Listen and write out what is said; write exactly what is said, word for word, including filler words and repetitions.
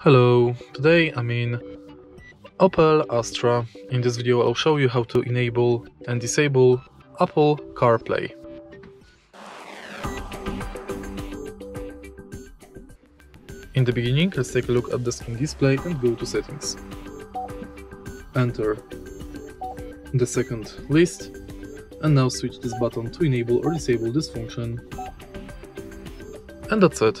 Hello, today I'm in Opel Astra. In this video I'll show you how to enable and disable Apple CarPlay. In the beginning, let's take a look at the screen display and go to settings. Enter the second list and now switch this button to enable or disable this function. And that's it.